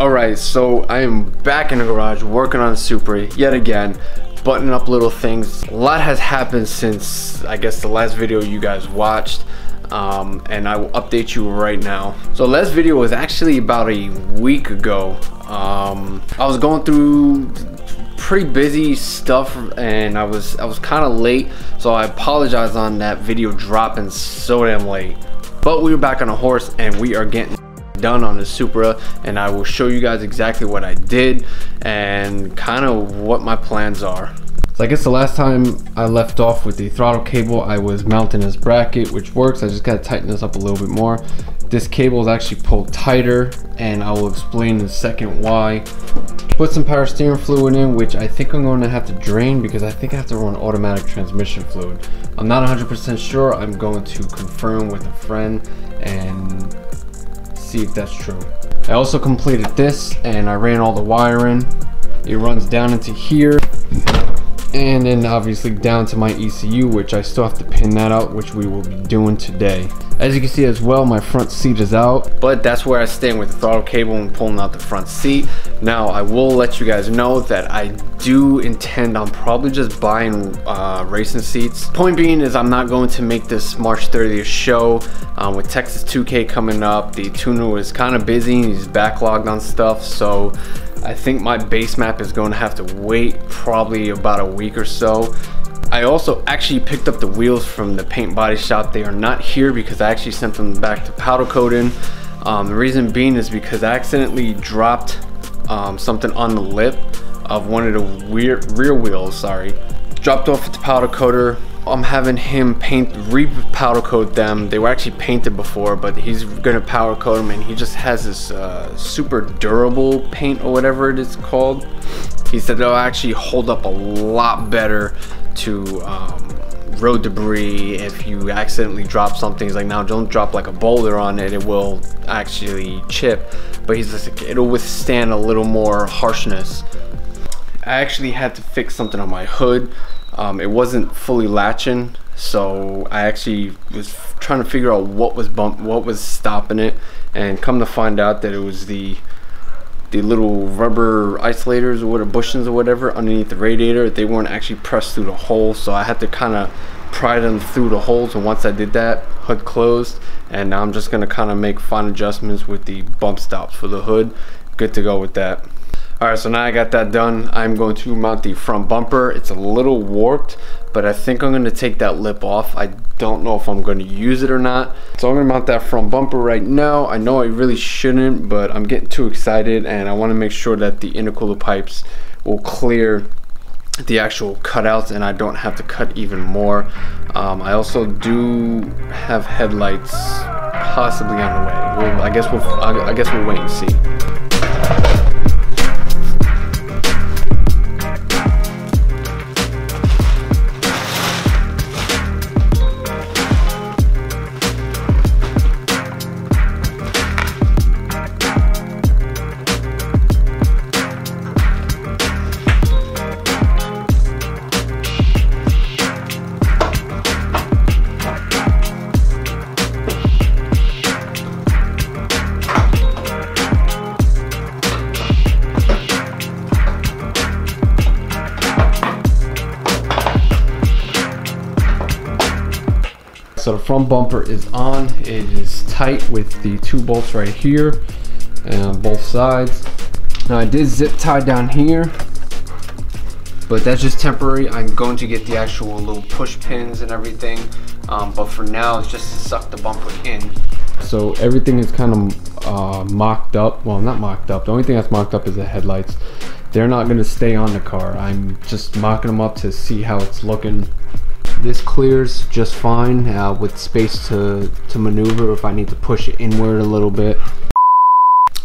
Alright, so I am back in the garage working on Supra yet again, buttoning up little things. A lot has happened since I guess the last video you guys watched, and I will update you right now. So last video was actually about a week ago. I was going through pretty busy stuff and I was kind of late, so I apologize on that video dropping so damn late. But we were back on a horse and we are getting done on the Supra, and I will show you guys exactly what I did and kind of what my plans are. So I guess the last time I left off with the throttle cable, I was mounting this bracket, which works. I just got to tighten this up a little bit more. This cable is actually pulled tighter and I will explain in a second why. Put some power steering fluid in, which I think I'm going to have to drain because I think I have to run automatic transmission fluid. I'm not 100% sure. I'm going to confirm with a friend and see if that's true. I also completed this and I ran all the wiring. It runs down into here and then obviously down to my ECU, which I still have to pin that out, which we will be doing today. As you can see as well, my front seat is out, but that's where I stand with the throttle cable and pulling out the front seat. Now I will let you guys know that I do intend on probably just buying racing seats. Point being is I'm not going to make this March 30th show. With Texas 2K coming up, the tuner is kind of busy and he's backlogged on stuff, so I think my base map is going to have to wait probably about a week or so. I also actually picked up the wheels from the paint body shop. They are not here because I actually sent them back to powder coating. The reason being is because I accidentally dropped something on the lip of one of the rear wheels, sorry. Dropped off at the powder coater. I'm having him re-powder coat them. They were actually painted before, but he's gonna powder coat them, and he just has this super durable paint or whatever it is called. He said they'll actually hold up a lot better to road debris. If you accidentally drop something, he's like, now don't drop like a boulder on it, it will actually chip, but he's just like, it'll withstand a little more harshness. I actually had to fix something on my hood. It wasn't fully latching, so I actually was trying to figure out what was stopping it, and come to find out that it was the little rubber isolators or whatever, bushings or whatever underneath the radiator. They weren't actually pressed through the hole, so I had to kind of pry them through the holes, and once I did that, hood closed, and now I'm just going to kind of make fine adjustments with the bump stops for the hood. Good to go with that. Alright, so now I got that done. I'm going to mount the front bumper. It's a little warped, but I think I'm going to take that lip off. I don't know if I'm going to use it or not. So I'm going to mount that front bumper right now. I know I really shouldn't, but I'm getting too excited and I want to make sure that the intercooler pipes will clear the actual cutouts and I don't have to cut even more. I also do have headlights possibly on the way. I guess we'll wait and see. So the front bumper is on. It is tight with the two bolts right here and on both sides. Now I did zip tie down here, but that's just temporary. I'm going to get the actual little push pins and everything, but for now it's just to suck the bumper in. So everything is kind of mocked up. Well, not mocked up. The only thing that's mocked up is the headlights. They're not going to stay on the car. I'm just mocking them up to see how it's looking. This clears just fine with space to maneuver if I need to push it inward a little bit.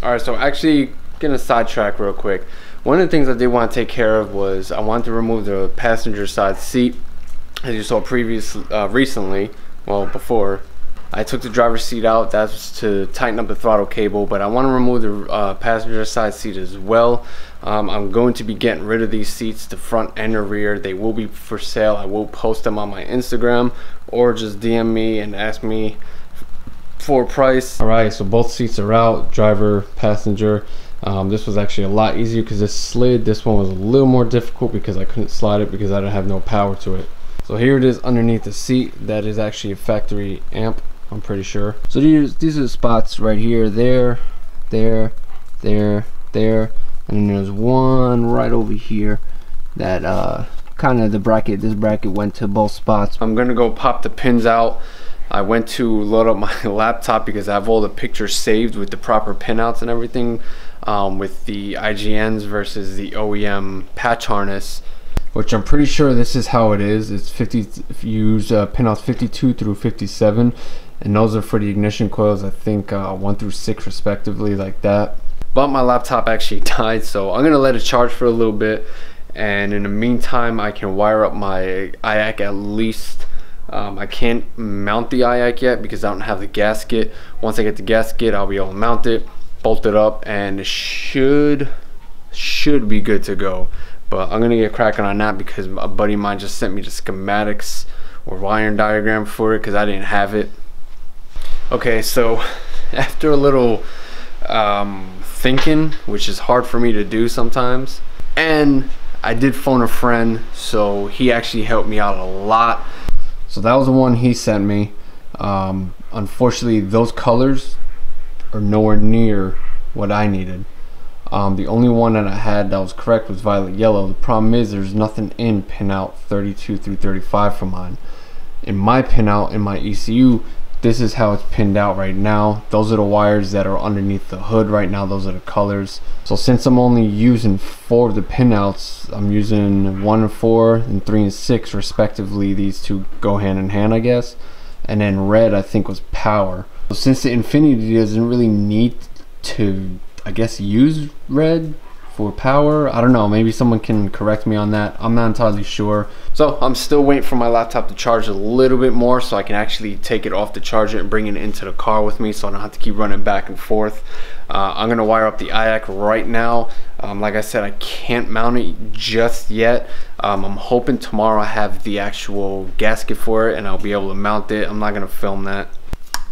Alright, so actually gonna sidetrack real quick. One of the things I did want to take care of was I wanted to remove the passenger side seat. As you saw recently, well before, I took the driver's seat out. That's to tighten up the throttle cable, but I want to remove the passenger side seat as well. I'm going to be getting rid of these seats, the front and the rear. They will be for sale. I will post them on my Instagram, or just DM me and ask me for a price. All right, so both seats are out, driver, passenger. This was actually a lot easier because this slid. This one was a little more difficult because I couldn't slide it because I didn't have no power to it. So here it is underneath the seat. That is actually a factory amp, I'm pretty sure. So these are the spots right here, there, and then there's one right over here that kind of this bracket went to both spots. I'm gonna go pop the pins out. I went to load up my laptop because I have all the pictures saved with the proper pinouts and everything, with the IGNs versus the OEM patch harness, which I'm pretty sure this is how it is. It's 50, if you use pinouts 52 through 57, and those are for the ignition coils, I think 1 through 6 respectively, like that. But my laptop actually died, so I'm gonna let it charge for a little bit, and in the meantime I can wire up my IAC at least. I can't mount the IAC yet because I don't have the gasket. Once I get the gasket, I'll be able to mount it, bolt it up, and it should be good to go. But I'm gonna get cracking on that because a buddy of mine just sent me the schematics or wiring diagram for it because I didn't have it. Okay, so after a little thinking, which is hard for me to do sometimes, and I did phone a friend, so he actually helped me out a lot. So that was the one he sent me. Unfortunately, those colors are nowhere near what I needed. The only one that I had that was correct was violet yellow. The problem is there's nothing in pinout 32 through 35 for mine. In my pinout, in my ECU, this is how it's pinned out right now. Those are the wires that are underneath the hood right now. Those are the colors. So since I'm only using 4 of the pinouts, I'm using 1 and 4 and 3 and 6 respectively. These two go hand in hand, I guess. And then red, I think, was power. So since the Infiniti doesn't really need to, I guess, use red for power, I don't know, maybe someone can correct me on that, I'm not entirely sure. So I'm still waiting for my laptop to charge a little bit more so I can actually take it off the charger and bring it into the car with me so I don't have to keep running back and forth. I'm gonna wire up the IAC right now. Like I said, I can't mount it just yet. I'm hoping tomorrow I have the actual gasket for it and I'll be able to mount it. I'm not gonna film that.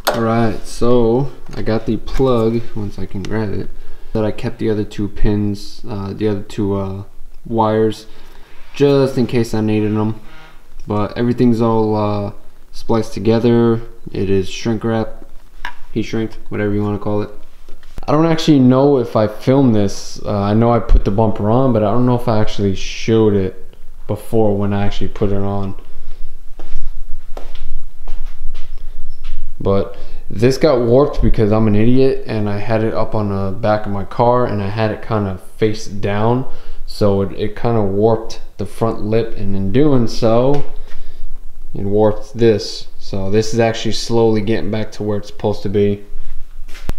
Alright, so I got the plug, once I can grab it, that I kept the other two pins, the other two wires, just in case I needed them. But everything's all spliced together. It is shrink wrap, heat shrink, whatever you want to call it. I don't actually know if I filmed this. I know I put the bumper on, but I don't know if I actually showed it before when I actually put it on. But this got warped because I'm an idiot and I had it up on the back of my car and I had it kind of face down, so it kind of warped the front lip, and in doing so it warped this. So this is actually slowly getting back to where it's supposed to be.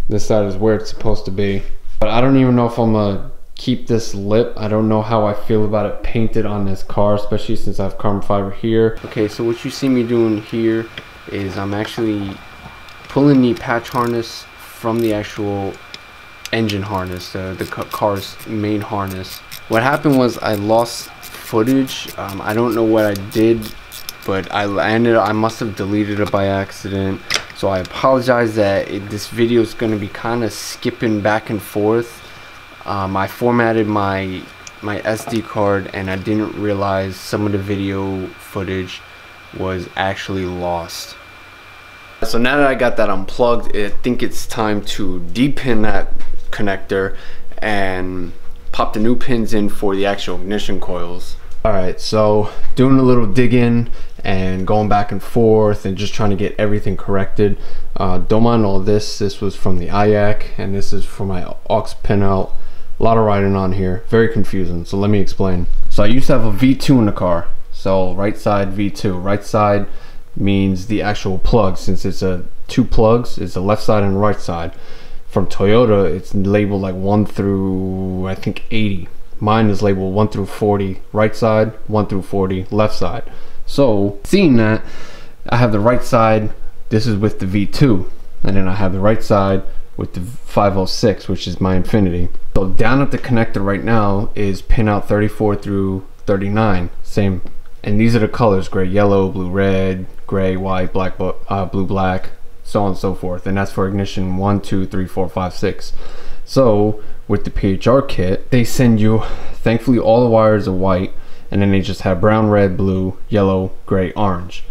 This side is where it's supposed to be, but I don't even know if I'm gonna keep this lip. I don't know how I feel about it painted on this car, especially since I have carbon fiber here. Okay, so what you see me doing here is I'm actually pulling the patch harness from the actual engine harness, the car's main harness. What happened was I lost footage. I don't know what I did, but I must have deleted it by accident. So I apologize that this video is going to be kind of skipping back and forth. I formatted my SD card and I didn't realize some of the video footage was actually lost. So now that I got that unplugged, I think it's time to de-pin that connector and pop the new pins in for the actual ignition coils. Alright, so doing a little digging and going back and forth and just trying to get everything corrected. Don't mind all this. This was from the IAC and this is for my aux pinout. A lot of writing on here. Very confusing, so let me explain. So I used to have a V2 in the car. So right side V2. Right side means the actual plug, since it's a 2 plugs, it's the left side and right side. From Toyota, it's labeled like 1 through I think 80. Mine is labeled 1 through 40 right side, 1 through 40 left side. So seeing that, I have the right side, this is with the V2, and then I have the right side with the 506, which is my Infiniti. So down at the connector right now is pinout 34 through 39, same. And these are the colors: gray, yellow, blue, red, gray, white, black, blue, black, so on and so forth. And that's for ignition 1, 2, 3, 4, 5, 6. So with the PHR kit, they send you, thankfully all the wires are white, and then they just have brown, red, blue, yellow, gray, orange.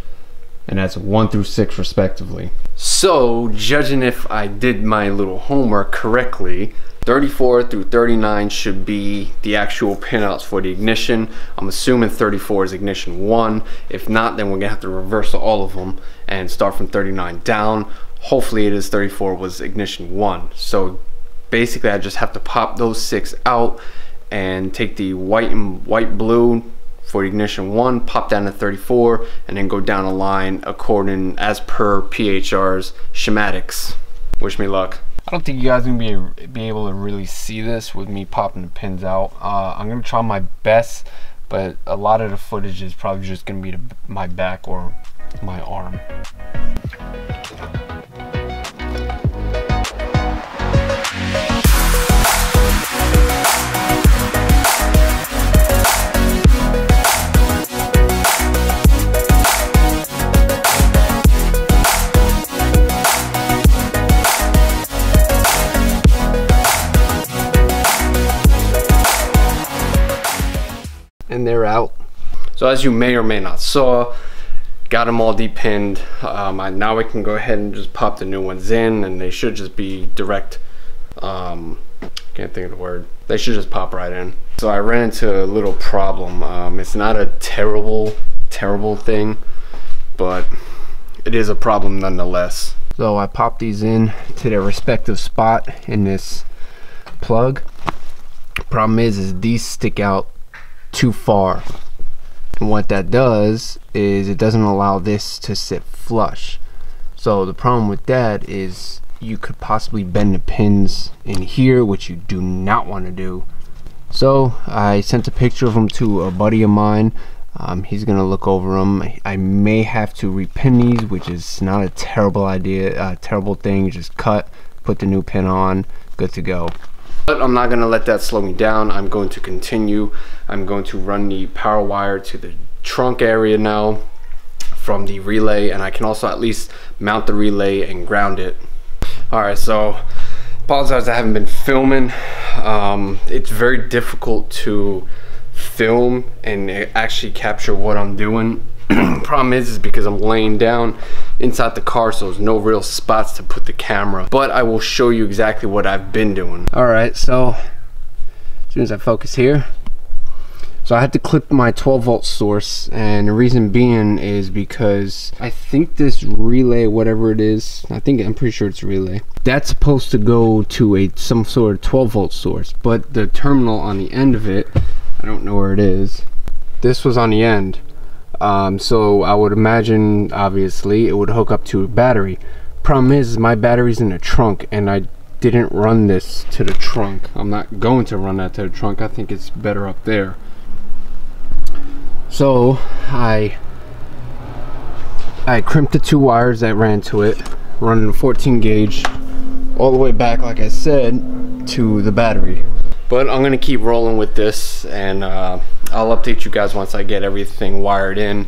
And that's 1 through 6 respectively. So judging if I did my little homework correctly, 34 through 39 should be the actual pinouts for the ignition. I'm assuming 34 is ignition 1. If not, then we're gonna have to reverse all of them and start from 39 down. Hopefully it is 34 was ignition 1. So basically I just have to pop those 6 out and take the white and white blue for ignition 1, pop down to 34, and then go down a line according as per PHR's schematics. Wish me luck. I don't think you guys are going to be able to really see this with me popping the pins out. I'm going to try my best, but a lot of the footage is probably just going to be my back or my arm. And they're out. So as you may or may not saw, got them all depinned. Now I can go ahead and just pop the new ones in, and they should just be direct. Can't think of the word. They should just pop right in. So I ran into a little problem. It's not a terrible thing, but it is a problem nonetheless. So I popped these in to their respective spot in this plug. Problem is these stick out too far, and what that does is it doesn't allow this to sit flush. So the problem with that is you could possibly bend the pins in here, which you do not want to do. So I sent a picture of them to a buddy of mine. He's gonna look over them. I may have to repin these, which is not a terrible idea, terrible thing. Just cut, put the new pin on, good to go. But I'm not going to let that slow me down. I'm going to continue. I'm going to run the power wire to the trunk area now from the relay, and I can also at least mount the relay and ground it. Alright, so apologize I haven't been filming. It's very difficult to film and actually capture what I'm doing. Problem is because I'm laying down inside the car, so there's no real spots to put the camera, but I will show you exactly what I've been doing. Alright, so as soon as I focus here, so I had to clip my 12-volt source, and the reason being is because I think this relay, whatever it is, I'm pretty sure it's a relay, that's supposed to go to some sort of 12-volt source, but the terminal on the end of it, I don't know where it is. This was on the end. So I would imagine, obviously, it would hook up to a battery. Problem is, my battery's in the trunk, and I didn't run this to the trunk. I'm not going to run that to the trunk. I think it's better up there. So I crimped the 2 wires that ran to it, running the 14 gauge all the way back, like I said, to the battery. But I'm gonna keep rolling with this, and I'll update you guys once I get everything wired in,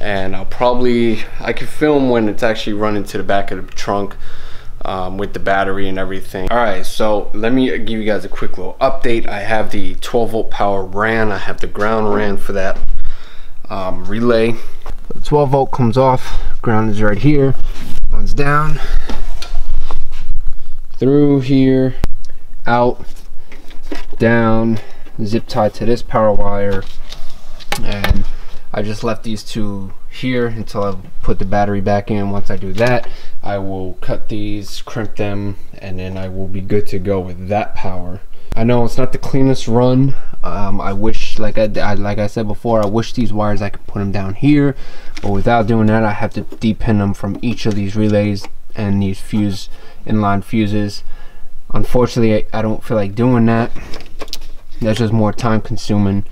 and I'll probably, I can film when it's actually running to the back of the trunk with the battery and everything. Alright, so let me give you guys a quick little update. I have the 12-volt power ran, I have the ground ran for that relay. The 12-volt comes off, ground is right here, runs down, through here, out, down, zip tie to this power wire, and I just left these 2 here until I put the battery back in. Once I do that, I will cut these, crimp them, and then I will be good to go with that power. I know it's not the cleanest run. I wish, like I said before, I wish these wires I could put them down here, but without doing that I have to depin them from each of these relays and these inline fuses. Unfortunately, I don't feel like doing that. That's just more time consuming.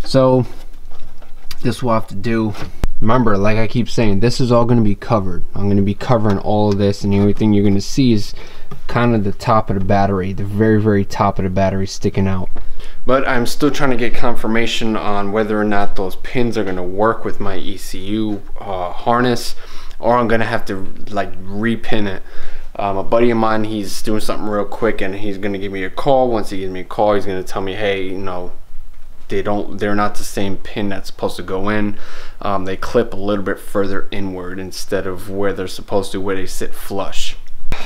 So this will have to do. Remember, like I keep saying, this is all going to be covered. I'm going to be covering all of this, and the only thing you're going to see is kind of the top of the battery, the very top of the battery sticking out. But I'm still trying to get confirmation on whether or not those pins are going to work with my ECU harness, or I'm going to have to like repin it. A buddy of mine, he's doing something real quick and he's gonna give me a call. Once he gives me a call, he's gonna tell me, hey, you know, they're not the same pin that's supposed to go in. They clip a little bit further inward instead of where they're supposed to, where they sit flush.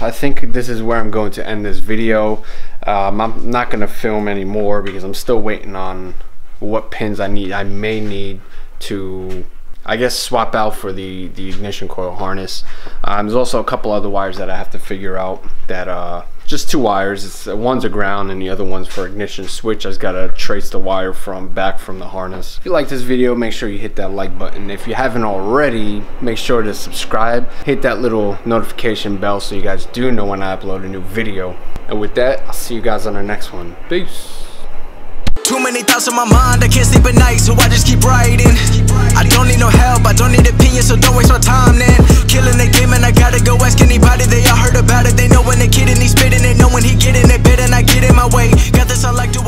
I think this is where I'm going to end this video. I'm not gonna film anymore because I'm still waiting on what pins I need. I may need to, I guess, swap out for the ignition coil harness. There's also a couple other wires that I have to figure out, that just two wires. One's a ground and the other one's for ignition switch. I just gotta trace the wire back from the harness. If you like this video, make sure you hit that like button. If you haven't already, make sure to subscribe. Hit that little notification bell so you guys do know when I upload a new video. And with that, I'll see you guys on the next one. Peace. Too many thoughts on my mind, I can't sleep at night, so I just keep writing. I don't need no help, I don't need opinions, so don't waste my time then. Killing the game and I gotta go ask anybody, they all heard about it. They know when they kidding, he's spitting it, know when he getting it, better not get in my way. Got this, I like to